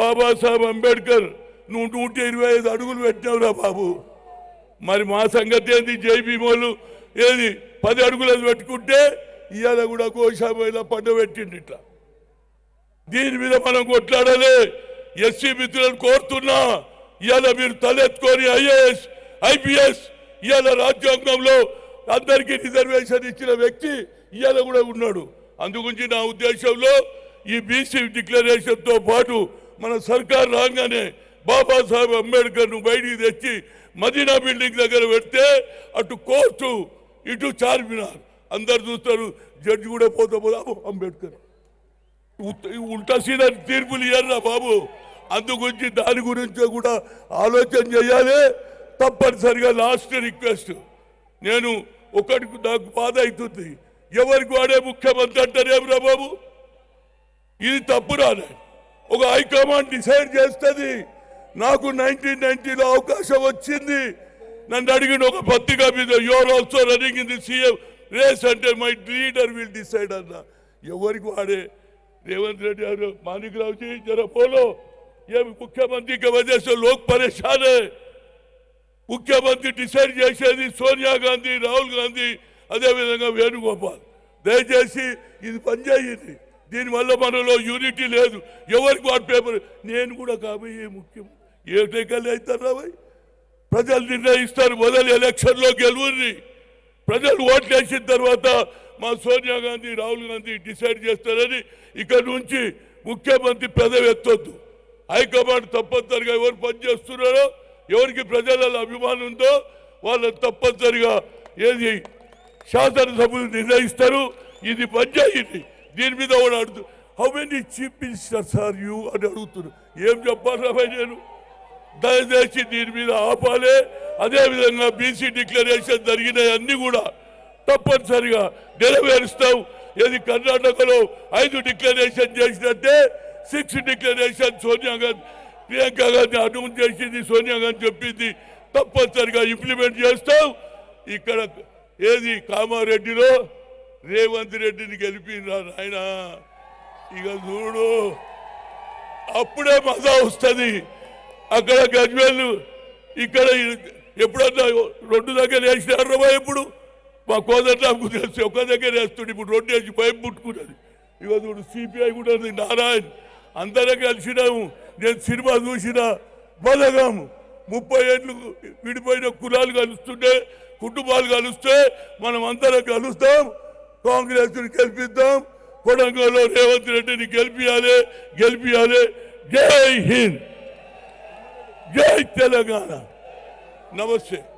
బాబాసాహెబ్ అంబేద్కర్ నువ్వు 125 అడుగులు పెట్టినవురా బాబు. మరి మా సంగతి ఏంది? జై భీమోలు ఏది 10 అడుగులు పెట్టుకుంటే ఇవాళ కూడా కోశాబోయిలా పండు పెట్టిండి. ఇట్లా దీని మీద మనం కొట్లాడాలి. ఎస్సీ మిత్రులను కోరుతున్నా, ఇవాళ మీరు తలెత్తుకొని ఐఏఎస్ ఐపీఎస్ ఇవాళ రాజ్యాంగంలో అందరికీ రిజర్వేషన్ ఇచ్చిన వ్యక్తి ఇవాళ కూడా ఉన్నాడు. అందుగురించి నా ఉద్దేశంలో ఈ బీసీ డిక్లరేషన్తో పాటు మన సర్కార్ రాగానే బాబాసాహెబ్ అంబేద్కర్ను బయటికి తెచ్చి మదీనా బిల్డింగ్ దగ్గర పెడితే అటు కోర్టు ఇటు చార్మినార్ అందరు చూస్తారు. జడ్జి కూడా పోతా అంబేద్కర్ ఉంటా సీదా తీర్పులు ఇయ్యారా బాబు. అందుగురించి దాని గురించి కూడా ఆలోచన చేయాలి. తప్పనిసరిగా లాస్ట్ రిక్వెస్ట్, నేను ఒకటి నాకు బాధ అవుతుంది, ఎవరికి వాడే ముఖ్యమంత్రి అంటారేమిరా బాబు. ఇది తప్పు రాలే, ఒక హైకమాండ్ డిసైడ్ చేస్తుంది. నాకు 1990లో అవకాశం వచ్చింది. నన్ను అడిగిన ఒక పత్రికా మీద you are also running in the CM race అంటే మై లీడర్ విల్ డిసైడ్ అన్న. ఎవరికి వాడే రేవంత్ రెడ్డి గారు మాణిక్రావుజీ జర పోలో ఏ ముఖ్యమంత్రికి వదిలేసే లోక్ పరేషానే. ముఖ్యమంత్రి డిసైడ్ చేసేది సోనియా గాంధీ, రాహుల్ గాంధీ, అదేవిధంగా వేణుగోపాల్. దయచేసి ఇది పనిచేయింది. దీనివల్ల మనలో యూనిటీ లేదు. ఎవరికి వాడు పేపర్ నేను కూడా కాబోయే ముఖ్యం ఏటైకల్ అవుతారు రాబోయ్. ప్రజలు నిర్ణయిస్తారు. మొదలు ఎలక్షన్లో గెలువుని ప్రజలు ఓట్లు వేసిన తర్వాత మా సోనియా గాంధీ, రాహుల్ గాంధీ డిసైడ్ చేస్తారని ఇక్కడ నుంచి ముఖ్యమంత్రి పదవి ఎత్తొద్దు. హైకమాండ్ తప్పనిసరిగా ఎవరు పనిచేస్తున్నారో, ఎవరికి ప్రజలలో అభిమానం ఉందో వాళ్ళని తప్పనిసరిగా ఏది శాసనసభ్యులు నిర్ణయిస్తారు. ఇది పంచాయతీ. దీని మీద కూడా అడుగుతు how many chief ministers are you అని అడుగుతున్నారు. ఏం చెప్పాలి రా? నేను దయచేసి దీని మీద ఆపాలి. అదేవిధంగా బీసీ డిక్లరేషన్ జరిగినవన్నీ కూడా తప్పనిసరిగా నెరవేరుస్తాం. ఏది కర్ణాటకలో 5 డిక్లరేషన్ చేసినట్టే 6 డిక్లరేషన్ సోనియా గాంధీ, ప్రియాంక గాంధీ అనౌన్స్ చేసింది, సోనియా గాంధీ చెప్పింది తప్పనిసరిగా ఇంప్లిమెంట్ చేస్తాం. ఇక్కడ ఏది కామారెడ్డిలో రేవంత్ రెడ్డిని గెలిపిరా ఆయన. ఇక చూడు అప్పుడే మజా వస్తుంది. అక్కడ గజ్వేల్, ఇక్కడ ఎప్పుడన్నా 2 దగ్గర వేసినారు. ఇప్పుడు మా కోదండకు తెలిసి ఒక దగ్గర వేస్తుంది. ఇప్పుడు 2 వేసి భయం పుట్టుకున్నది. ఇక చూడు సిపిఐ కూడా నారాయణ్ అందరం కలిసినాము. నేను సినిమా చూసిన బలగాము. 30 ఏళ్ళు విడిపోయిన కులాలు కలుస్తుంటే, కుటుంబాలు కలిస్తే మనం అందరం కలుస్తాం. కాంగ్రెస్ని గెలిపిద్దాం. కొడంగల్లో రేవంత్ రెడ్డిని గెలిపియాలి, గెలిపియాలి. జై హింద్, జై తెలంగాణ. నమస్తే.